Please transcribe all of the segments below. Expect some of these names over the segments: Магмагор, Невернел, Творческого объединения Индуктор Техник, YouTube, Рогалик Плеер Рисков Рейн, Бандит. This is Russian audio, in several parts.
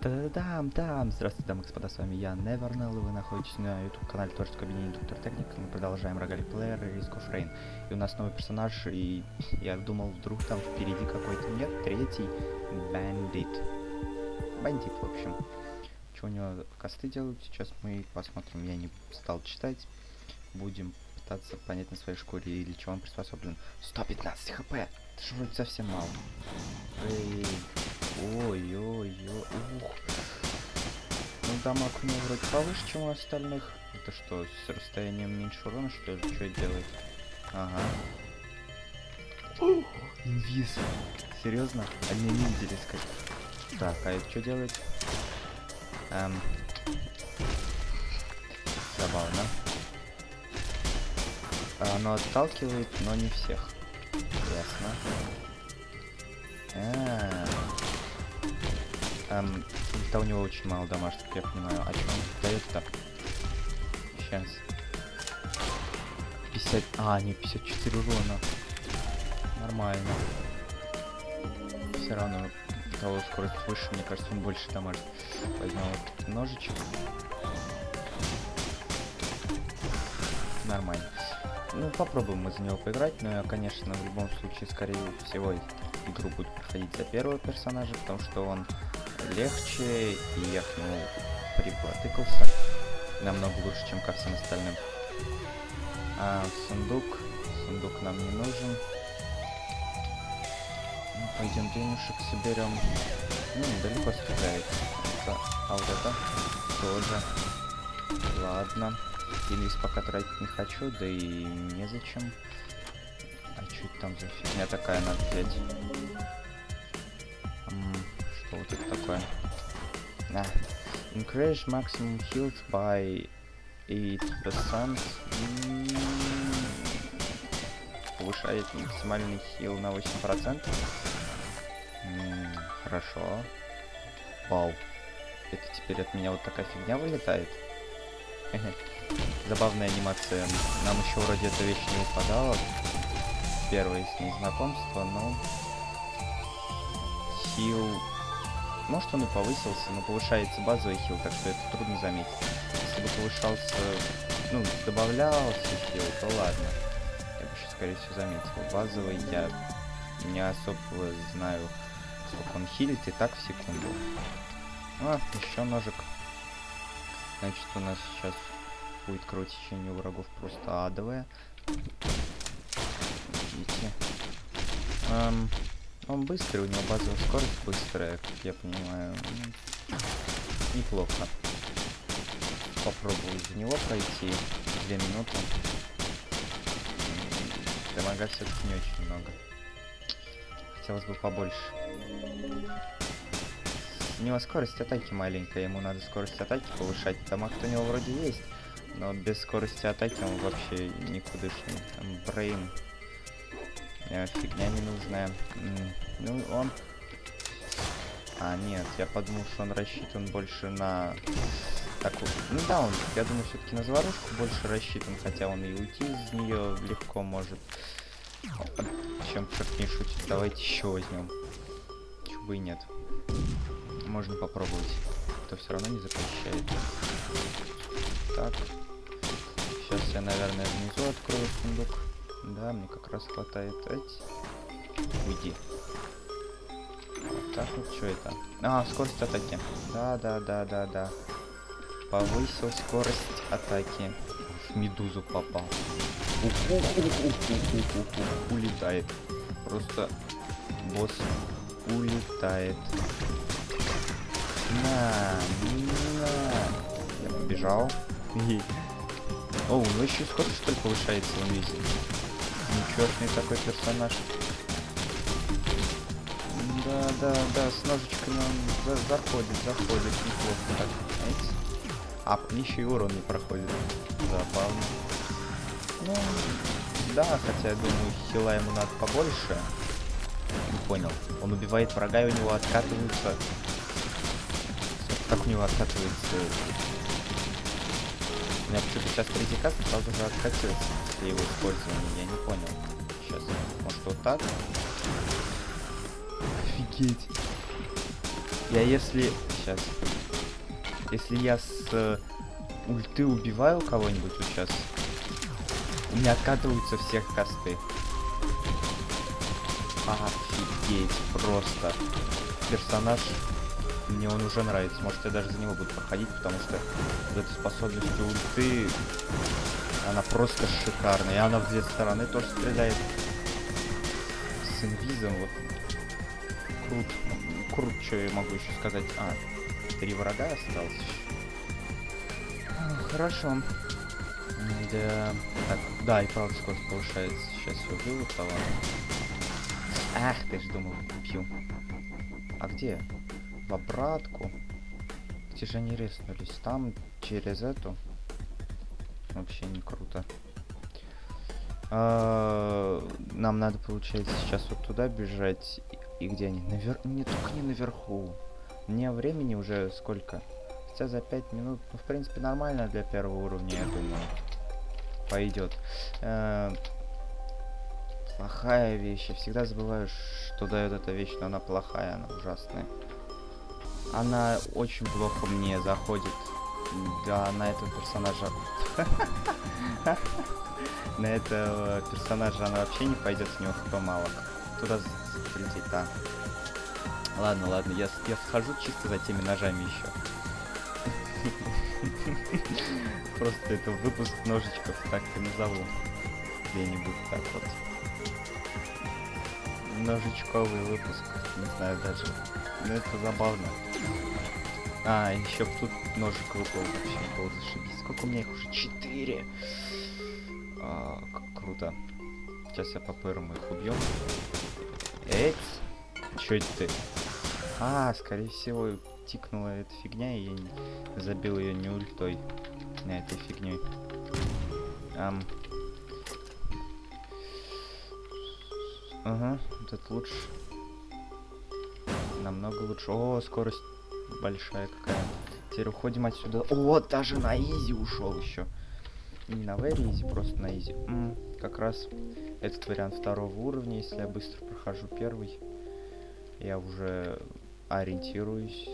Та-да-дам-дам! Здравствуйте, дамы и господа, с вами я, Невернел, и вы находитесь на YouTube-канале Творческого объединения Индуктор Техник. Мы продолжаем Рогалик Плеер Рисков Рейн. И у нас новый персонаж, и я думал, вдруг там впереди какой-то нет. Третий Бандит. Бандит, в общем. Что у него косты делают, сейчас мы посмотрим. Я не стал читать. Будем пытаться понять на своей шкуре, или чего он приспособлен. 115 хп! Это же вроде совсем мало. Эй, ой-ой-ой, ух. Ну, дамаг у него вроде повыше, чем у остальных. Это что, с расстоянием меньше урона, что ли? Что это делает? Ага. Ух, инвиз. Серьезно? Они не виделись как. Так, а это что делает? Забавно. Оно отталкивает, но не всех. Ясно. Это у него очень мало домашних, я понимаю. А что он дает-то? Сейчас. 50... А, не, 54 урона. Нормально. Все равно... Того скорость выше, мне кажется, он больше дамажит. Возьмем вот ножичек. Нормально. Ну, попробуем мы за него поиграть, но я, конечно, в любом случае, скорее всего, игру буду проходить за первого персонажа, потому что он легче, и я к нему припотыкался намного лучше, чем ко всем остальным. Сундук нам не нужен. Пойдем денежек соберем. Ну, далеко стреляется. А вот это тоже. Ладно. Денис пока тратить не хочу, да и незачем. А что это там за фигня такая, надо взять? Что вот это такое? Да. Increase maximum heals by 8%. Повышает максимальный хил на 8%. Хорошо. Вау. Это теперь от меня вот такая фигня вылетает. Забавная анимация. Нам еще вроде эта вещь не выпадала. Первое с ней знакомство, но... Хил... Может, он и повысился, но повышается базовый хил, так что это трудно заметить. Если бы повышался... Ну, добавлялся хил, то ладно. Я бы еще, скорее всего, заметил. Базовый я не особо знаю... Сколько он хилит, и так в секунду. А, еще ножик. Значит, у нас сейчас будет кровотечение у врагов просто адовое. Видите? Он быстрый, у него базовая скорость быстрая, как я понимаю. Неплохо. Попробую за него пройти. 2 минуты. Дамага все-таки не очень много. Хотелось бы побольше. У него скорость атаки маленькая, ему надо скорость атаки повышать. Дамаг-то у него вроде есть, но без скорости атаки он вообще никудышный. Там брейн. Фигня ненужная. Ну, он... А, нет, я подумал, что он рассчитан больше на... такую... Ну да, он, я думаю, все-таки на заварушку больше рассчитан, хотя он и уйти из нее легко может. Чем черт не шутит, давайте еще возьмем. Чего бы и нет. Можно попробовать. То все равно не запрещает. Так. Сейчас я, наверное, внизу открою сундук. Да, мне как раз хватает. Уйди. Вот так вот, что это? А, скорость атаки. Да. Повысил скорость атаки. В медузу попал. Улетает. Просто босс улетает. На. Я побежал. О, у него еще скорость, что ли, повышается в месте? Ничегошный такой персонаж. Да, с ножичками он заходит, неплохо так, знаете. А еще и урон не проходит. Забавно. Ну, да, хотя я думаю, хила ему надо побольше. Не понял. Он убивает врага, и у него откатываются... Как у него откатывается меня почему-то сейчас предикат сразу же откатился при его использовании, я не понял. Сейчас, может вот так? Офигеть. Я если... Сейчас. Если я с ульты убиваю кого-нибудь вот сейчас, у меня откатываются всех касты. Офигеть, просто. Персонаж, мне он уже нравится. Может, я даже за него буду проходить, потому что вот эта способность ульты, она просто шикарная. И она в две стороны тоже стреляет. С инвизом, вот. Круто. Круто, что я могу еще сказать. А, 3 врага осталось. Хорошо. Да. Так, да, и правда скот повышается. Сейчас я убил того. Ах, ты ж думал, пью. А где? В обратку. Где же они реснулись? Там, через эту. Вообще не круто. Нам надо, получается, сейчас вот туда бежать. И где они? Наверху. Не, только не наверху. У меня времени уже сколько? Хотя за 5 минут, ну, в принципе, нормально для первого уровня, я думаю. Пойдет. Плохая вещь. Я всегда забываю, что дает эта вещь, но она плохая, она ужасная. Она очень плохо мне заходит. Да, на этого персонажа. На этого персонажа она вообще не пойдет, с него хп мало. Туда прилететь, да. Ладно, ладно, я схожу чисто за теми ножами еще. Просто это выпуск ножичков, так и назову. Где-нибудь так вот. Ножичковый выпуск, не знаю даже. Но это забавно. А, еще тут ножик выпал, вообще было зашибись. Сколько у меня их уже? 4! Круто. Сейчас я по пырам их убьем. Эть! Чё это ты? А, скорее всего, тикнула эта фигня, и я забил ее не ультой. На этой фигней. Ага, этот лучше. Намного лучше. О, скорость большая какая. Теперь уходим отсюда. О, даже на изи ушел еще. Не на very изи, просто на изи. Как раз этот вариант второго уровня. Если я быстро прохожу первый, я уже ориентируюсь.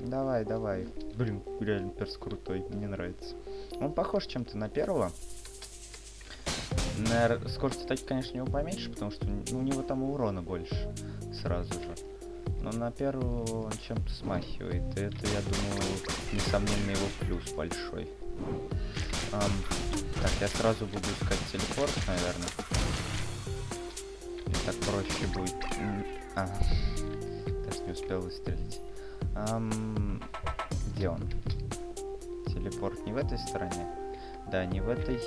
Давай, давай. Блин, реально перс крутой, мне нравится. Он похож чем-то на первого. Наверное, скорость атаки, конечно, у него поменьше, потому что у него там урона больше сразу же. Но на первого он чем-то смахивает. И это, я думаю, несомненно, его плюс большой. Так, я сразу буду искать телепорт, наверное. Так проще будет. А, даже не успел выстрелить. Где он? Телепорт не в этой стороне? Да, не в этой.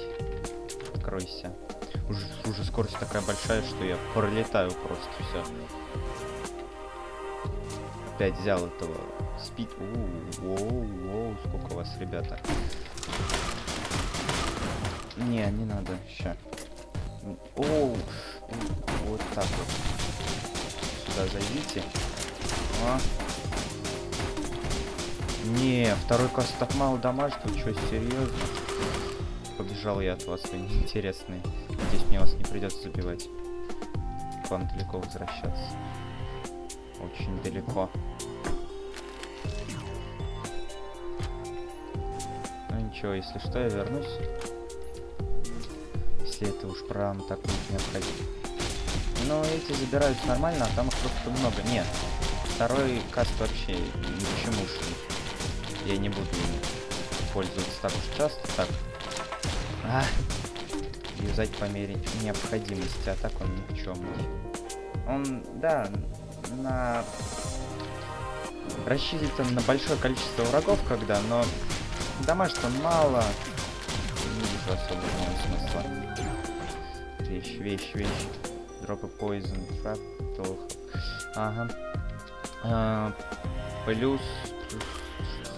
Откройся. Уже скорость такая большая, что я пролетаю просто все. Опять взял этого спид. Воу, сколько у вас, ребята. Не, не надо. Ща. Оу. Вот так вот. Сюда зайдите. А. Не, второй каст так мало дамажит. Вы что, серьезно? Побежал я от вас, вы неинтересные. Здесь мне вас не придется забивать. К вам далеко возвращаться. Очень далеко. Ну ничего, если что, я вернусь. Если это уж прям так вот необходимо. Но эти забираются нормально, а там их просто много. Нет. Второй каст вообще ни к чему шли. Я не буду пользоваться так уж часто. Так. А, юзать по мере необходимости, а так он ни в чем. Он, да, на... рассчитан на большое количество врагов, когда, но дамажа-то мало. Не вижу особого смысла. Вещь. Дропы poison, trap, плохо. Ага. Плюс,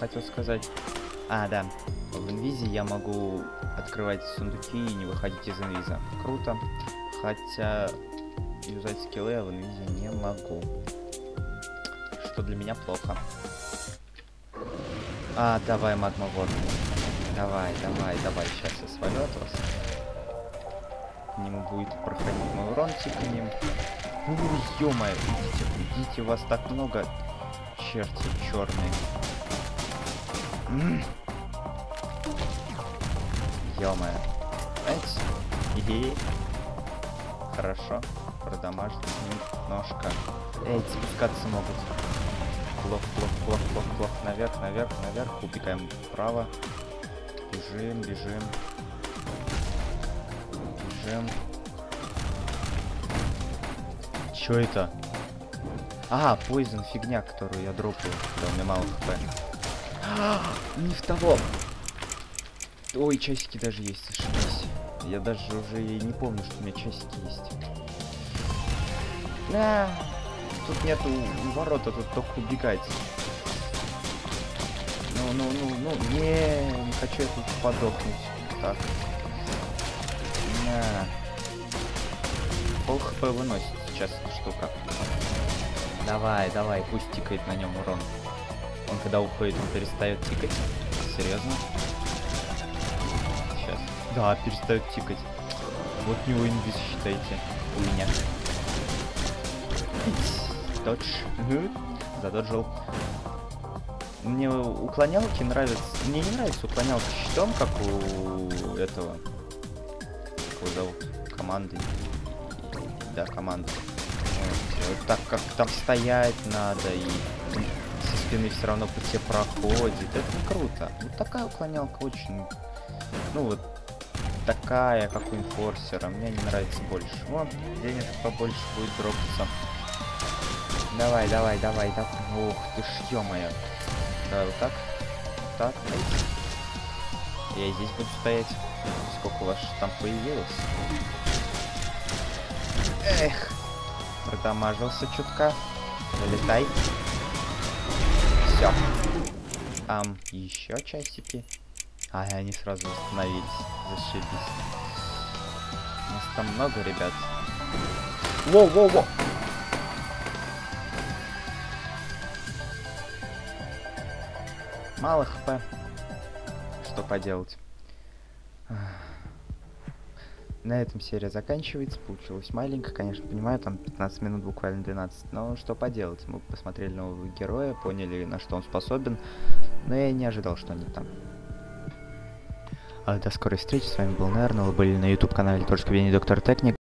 хотел сказать... А, да. В инвизе я могу открывать сундуки и не выходить из инвиза. Круто. Хотя юзать скиллы я в инвизе не могу. Что для меня плохо. А, давай, Магмагор. Давай, сейчас я свалю от вас. К нему будет проходить мой урончик к ним. Ну, ё-моё, идите, у вас так много, черти черные. Ё-моё. Иди. Хорошо. Продамажил немножко. Эй, спускаться могут. Плох. Наверх. Убегаем вправо. Бежим. Чё это? А, Poison фигня, которую я дропаю. Да, у меня мало хп. Не в того. Ой, часики даже есть, ошибись. Я даже уже и не помню, что у меня часики есть. Да. Тут нету ворота, тут только убегать. Ну. Не хочу я тут подохнуть. Так. На. Пол хп выносит сейчас эта штука. Давай, пусть тикает на нем урон. Он когда уходит, он перестает тикать. Серьезно? Сейчас. Да, перестает тикать. Вот у него инвиз, считайте. У меня. Додж. Задоджил. Мне уклонялки нравятся. Мне не нравится уклонялки щитом, как у этого. Как у команды. Да, команды. Вот так как там стоять надо и со спины все равно по тебе проходит. Это не круто. Вот такая уклонялка очень. Ну вот такая, как у инфорсера. Мне не нравится больше. Вот, денег побольше будет дропаться. Давай. Ох ты ж, ё-моё. Давай вот так. Вот так. Я здесь буду стоять. Сколько у вас там появилось? Эх. Продамажился чутка. Залетай. Все. Там еще часики. А, они сразу остановились. Зашибись. У нас там много ребят. Воу. Мало хп. Что поделать. На этом серия заканчивается. Получилось маленько, конечно, понимаю, там 15 минут, буквально 12. Но что поделать. Мы посмотрели нового героя, поняли, на что он способен. Но я не ожидал, что они там. До скорой встречи. С вами был Невернел. Были на YouTube канале Творческого объединения Индуктор Техник.